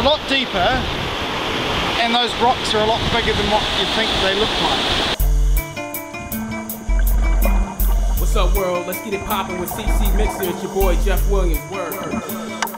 a lot deeper, and those rocks are a lot bigger than what you think they look like. What's up, world? Let's get it poppin' with CC Mixer. It's your boy Jeff Williams. Word.